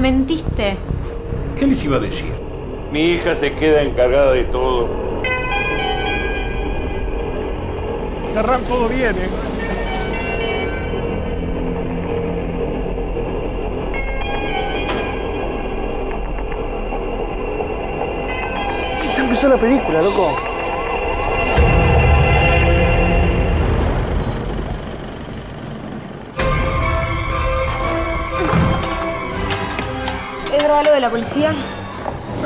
mentiste. ¿Qué les iba a decir? Mi hija se queda encargada de todo. Cerrar todo bien, ¿eh? Ya empezó la película, loco. ¿Es verdad lo de la policía?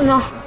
No.